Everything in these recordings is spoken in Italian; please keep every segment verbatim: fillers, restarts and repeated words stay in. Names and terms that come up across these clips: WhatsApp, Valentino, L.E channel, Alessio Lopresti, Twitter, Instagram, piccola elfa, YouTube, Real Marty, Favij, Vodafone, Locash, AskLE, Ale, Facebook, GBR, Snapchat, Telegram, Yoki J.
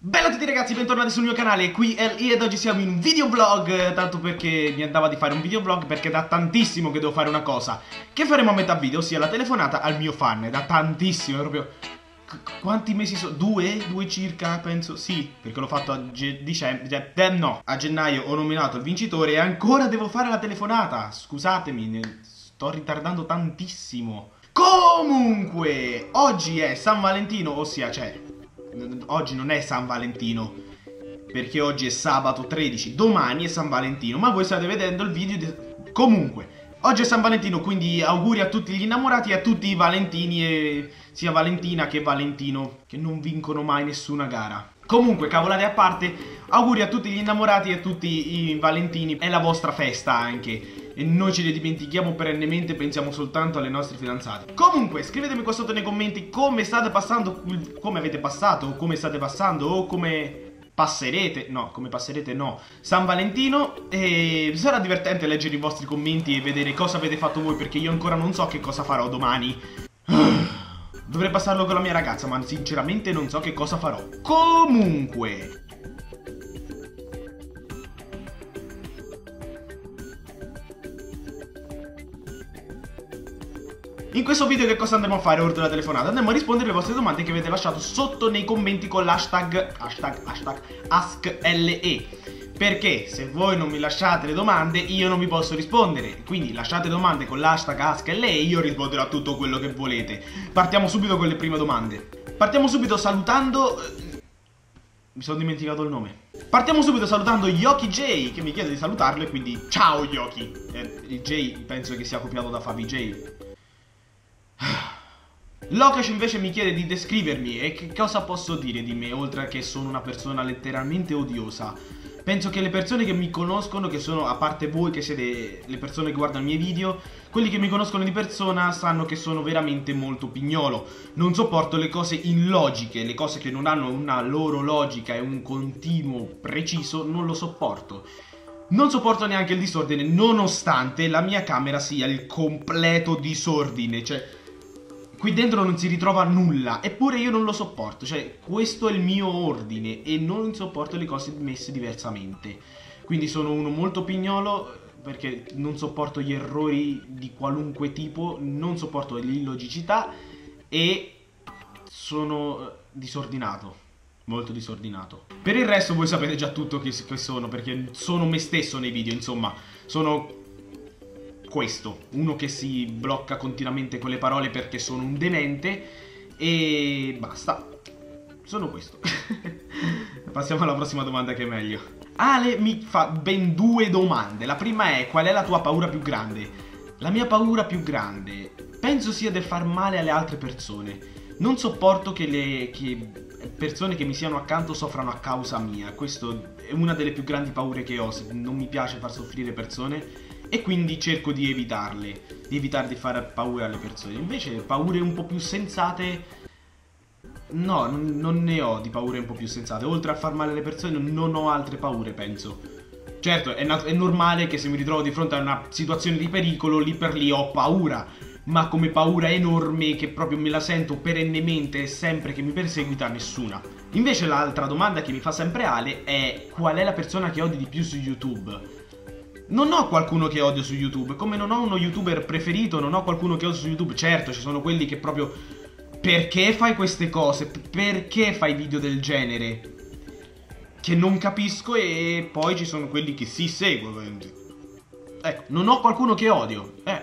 Bella a tutti ragazzi, bentornati sul mio canale, qui è L I ed oggi siamo in un videoblog. Tanto perché mi andava di fare un videoblog, perché da tantissimo che devo fare una cosa che faremo a metà video, ossia la telefonata al mio fan. Da tantissimo, proprio quanti mesi sono? Due? Due circa, penso, sì, perché l'ho fatto a dicembre, no, a gennaio ho nominato il vincitore e ancora devo fare la telefonata, scusatemi, ne sto ritardando tantissimo. Comunque, oggi è San Valentino, ossia, cioè, oggi non è San Valentino, perché oggi è sabato tredici, domani è San Valentino, ma voi state vedendo il video di... Comunque... Oggi è San Valentino, quindi auguri a tutti gli innamorati e a tutti i Valentini, e sia Valentina che Valentino, che non vincono mai nessuna gara. Comunque, cavolate a parte, auguri a tutti gli innamorati e a tutti i Valentini, è la vostra festa anche. E noi ce ne dimentichiamo perennemente, pensiamo soltanto alle nostre fidanzate. Comunque, scrivetemi qua sotto nei commenti come state passando, come avete passato, o come state passando, o come... passerete, no, come passerete no, San Valentino, e sarà divertente leggere i vostri commenti e vedere cosa avete fatto voi, perché io ancora non so che cosa farò domani. Dovrei passarlo con la mia ragazza, ma sinceramente non so che cosa farò. Comunque, in questo video che cosa andremo a fare oltre alla telefonata? Andremo a rispondere alle vostre domande che avete lasciato sotto nei commenti con l'hashtag hashtag, hashtag AskLE. Perché se voi non mi lasciate le domande io non vi posso rispondere. Quindi lasciate domande con l'hashtag AskLE e io risponderò a tutto quello che volete. Partiamo subito con le prime domande. Partiamo subito salutando... Mi sono dimenticato il nome. Partiamo subito salutando Yoki J, che mi chiede di salutarlo e quindi ciao Yoki. Eh, il J penso che sia copiato da Favij. Locash invece mi chiede di descrivermi e che cosa posso dire di me, oltre che sono una persona letteralmente odiosa. Penso che le persone che mi conoscono, che sono, a parte voi che siete le persone che guardano i miei video, quelli che mi conoscono di persona sanno che sono veramente molto pignolo. Non sopporto le cose illogiche, le cose che non hanno una loro logica e un continuo preciso, non lo sopporto. Non sopporto neanche il disordine, nonostante la mia camera sia il completo disordine, cioè qui dentro non si ritrova nulla, eppure io non lo sopporto, cioè questo è il mio ordine e non sopporto le cose messe diversamente. Quindi sono uno molto pignolo perché non sopporto gli errori di qualunque tipo, non sopporto l'illogicità e sono disordinato. Molto disordinato. Per il resto voi sapete già tutto che, che sono, perché sono me stesso nei video, insomma. Sono questo, uno che si blocca continuamente con le parole perché sono un demente. E basta. Sono questo. Passiamo alla prossima domanda che è meglio. Ale mi fa ben due domande. La prima è: qual è la tua paura più grande? La mia paura più grande penso sia del far male alle altre persone. Non sopporto che le... che persone che mi siano accanto soffrano a causa mia. Questo è una delle più grandi paure che ho. Non mi piace far soffrire persone e quindi cerco di evitarle, di evitare di fare paura alle persone. Invece paure un po' più sensate, no, non ne ho di paure un po' più sensate. Oltre a far male alle persone non ho altre paure, penso. Certo, è, è normale che se mi ritrovo di fronte a una situazione di pericolo, lì per lì ho paura, ma come paura enorme che proprio me la sento perennemente e sempre che mi perseguita, nessuna. Invece l'altra domanda che mi fa sempre Ale è: qual è la persona che odi di più su YouTube? Non ho qualcuno che odio su YouTube, come non ho uno youtuber preferito, non ho qualcuno che odio su YouTube. Certo, ci sono quelli che proprio... perché fai queste cose? Perché fai video del genere? Che non capisco. E poi ci sono quelli che si seguono. Ecco, non ho qualcuno che odio. Eh,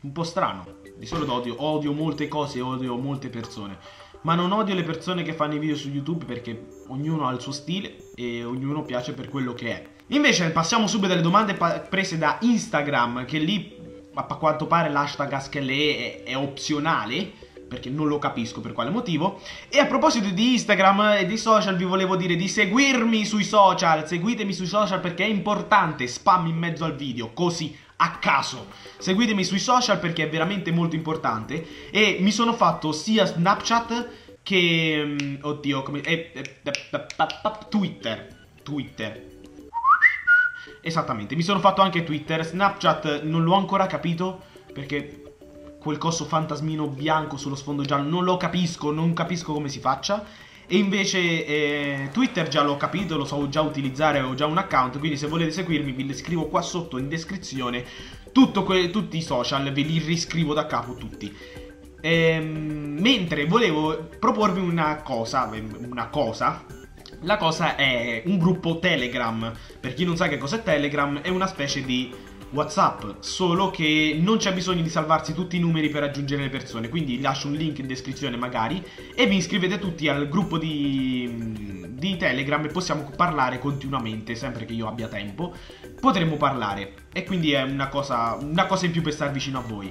un po' strano. Di solito odio, odio molte cose, odio molte persone, ma non odio le persone che fanno i video su YouTube, perché ognuno ha il suo stile e ognuno piace per quello che è. Invece passiamo subito alle domande prese da Instagram, che lì a quanto pare l'hashtag AskLE è, è opzionale, perché non lo capisco per quale motivo. E a proposito di Instagram e di social, vi volevo dire di seguirmi sui social, seguitemi sui social perché è importante, spam in mezzo al video, così a caso. Seguitemi sui social perché è veramente molto importante. E mi sono fatto sia Snapchat che... oddio, come... Eh, eh, Twitter. Twitter. Esattamente, mi sono fatto anche Twitter. Snapchat non l'ho ancora capito perché... quel coso fantasmino bianco sullo sfondo giallo, non lo capisco, non capisco come si faccia. E invece eh, Twitter già l'ho capito, lo so già utilizzare, ho già un account, quindi se volete seguirmi vi li scrivo qua sotto in descrizione tutto tutti i social, ve li riscrivo da capo tutti. Ehm, mentre volevo proporvi una cosa, una cosa, la cosa è un gruppo Telegram. Per chi non sa che cos'è Telegram, è una specie di WhatsApp, solo che non c'è bisogno di salvarsi tutti i numeri per raggiungere le persone, quindi lascio un link in descrizione magari e vi iscrivete tutti al gruppo di, di Telegram e possiamo parlare continuamente, sempre che io abbia tempo potremo parlare, e quindi è una cosa, una cosa in più per star vicino a voi.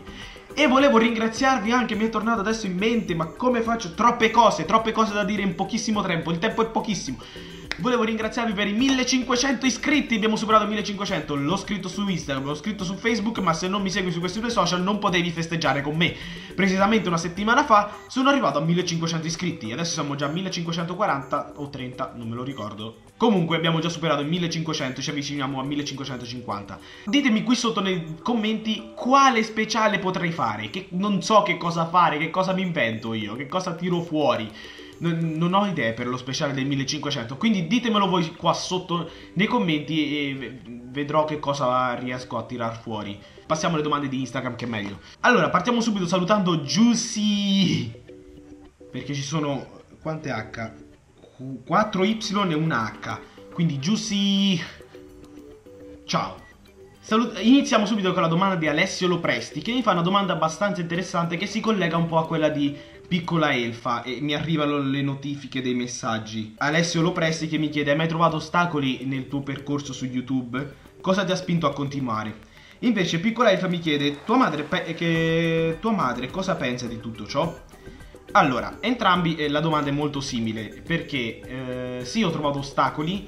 E volevo ringraziarvi anche, mi è tornato adesso in mente, ma come faccio? Troppe cose, troppe cose da dire in pochissimo tempo, il tempo è pochissimo. Volevo ringraziarvi per i millecinquecento iscritti, abbiamo superato millecinquecento, l'ho scritto su Instagram, l'ho scritto su Facebook, ma se non mi segui su questi due social non potevi festeggiare con me. Precisamente una settimana fa sono arrivato a millecinquecento iscritti, adesso siamo già a millecinquecentoquaranta o trenta, non me lo ricordo. Comunque abbiamo già superato i millecinquecento, ci avviciniamo a millecinquecentocinquanta. Ditemi qui sotto nei commenti quale speciale potrei fare, che non so che cosa fare, che cosa mi invento io, che cosa tiro fuori. Non ho idee per lo speciale del millecinquecento, quindi ditemelo voi qua sotto nei commenti e vedrò che cosa riesco a tirar fuori. Passiamo alle domande di Instagram, che è meglio. Allora, partiamo subito salutando Juicy, perché ci sono quante H? quattro Y e una H, quindi Juicy, ciao. Salut- iniziamo subito con la domanda di Alessio Lopresti, che mi fa una domanda abbastanza interessante che si collega un po' a quella di Piccola Elfa, e mi arrivano le notifiche dei messaggi. Alessio Lopresti che mi chiede: hai mai trovato ostacoli nel tuo percorso su YouTube? Cosa ti ha spinto a continuare? Invece Piccola Elfa mi chiede: tua madre, che... tua madre cosa pensa di tutto ciò? Allora, entrambi eh, la domanda è molto simile, perché eh, sì, ho trovato ostacoli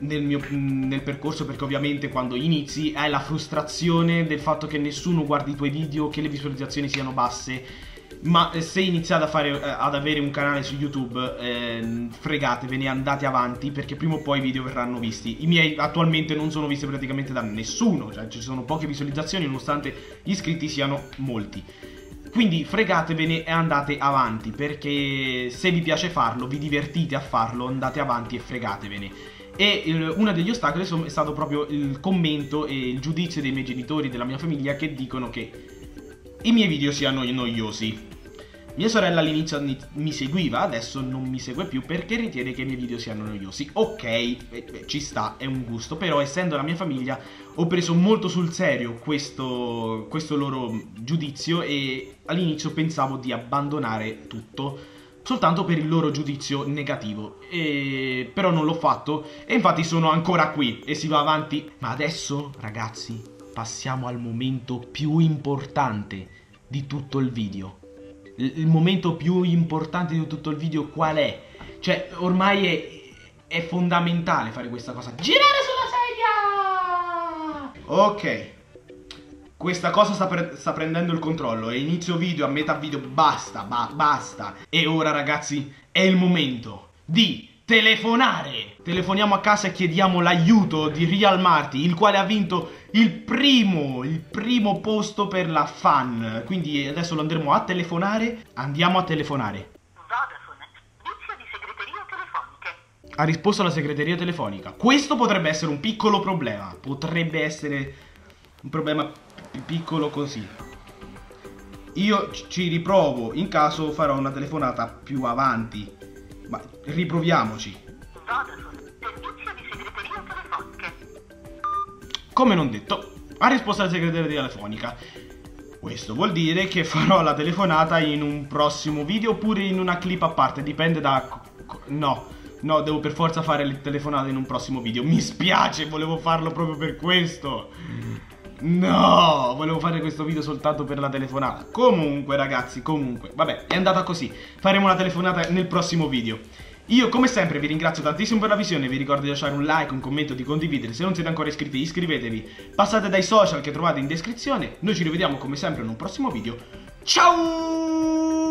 nel mio nel percorso, perché ovviamente quando inizi hai la frustrazione del fatto che nessuno guardi i tuoi video, che le visualizzazioni siano basse. Ma se iniziate a fare, ad avere un canale su YouTube, eh, fregatevene, andate avanti, perché prima o poi i video verranno visti. I miei attualmente non sono visti praticamente da nessuno, cioè ci sono poche visualizzazioni nonostante gli iscritti siano molti. Quindi fregatevene e andate avanti, perché se vi piace farlo, vi divertite a farlo, andate avanti e fregatevene. E eh, uno degli ostacoli è stato proprio il commento e il giudizio dei miei genitori, della mia famiglia, che dicono che i miei video siano noiosi. Mia sorella all'inizio mi seguiva, adesso non mi segue più perché ritiene che i miei video siano noiosi. Ok, ci sta, è un gusto, però essendo la mia famiglia ho preso molto sul serio questo, questo loro giudizio, e all'inizio pensavo di abbandonare tutto soltanto per il loro giudizio negativo, e... però non l'ho fatto e infatti sono ancora qui e si va avanti. Ma adesso, ragazzi, passiamo al momento più importante di tutto il video. Il momento più importante di tutto il video qual è? Cioè, ormai è, è fondamentale fare questa cosa. Girare sulla sedia! Ok. Questa cosa sta, pre sta prendendo il controllo. E inizio video, a metà video, basta, ba basta. E ora, ragazzi, è il momento di telefonare. Telefoniamo a casa e chiediamo l'aiuto di Real Marty, il quale ha vinto il primo, il primo posto per la fan. Quindi adesso lo andremo a telefonare. Andiamo a telefonare. Vodafone, inizio di segreteria telefonica. Ha risposto la segreteria telefonica. Questo potrebbe essere un piccolo problema. Potrebbe essere un problema piccolo così. Io ci riprovo, in caso farò una telefonata più avanti. Ma riproviamoci. Vodafone, servizio di segreteria telefonica. Come non detto, ha risposto la segreteria telefonica. Questo vuol dire che farò la telefonata in un prossimo video oppure in una clip a parte, dipende da... No, no, devo per forza fare le telefonate in un prossimo video. Mi spiace, volevo farlo proprio per questo. No, volevo fare questo video soltanto per la telefonata. Comunque ragazzi, comunque, vabbè, è andata così. Faremo la telefonata nel prossimo video. Io come sempre vi ringrazio tantissimo per la visione. Vi ricordo di lasciare un like, un commento, di condividere. Se non siete ancora iscritti, iscrivetevi. Passate dai social che trovate in descrizione. Noi ci rivediamo come sempre in un prossimo video. Ciao!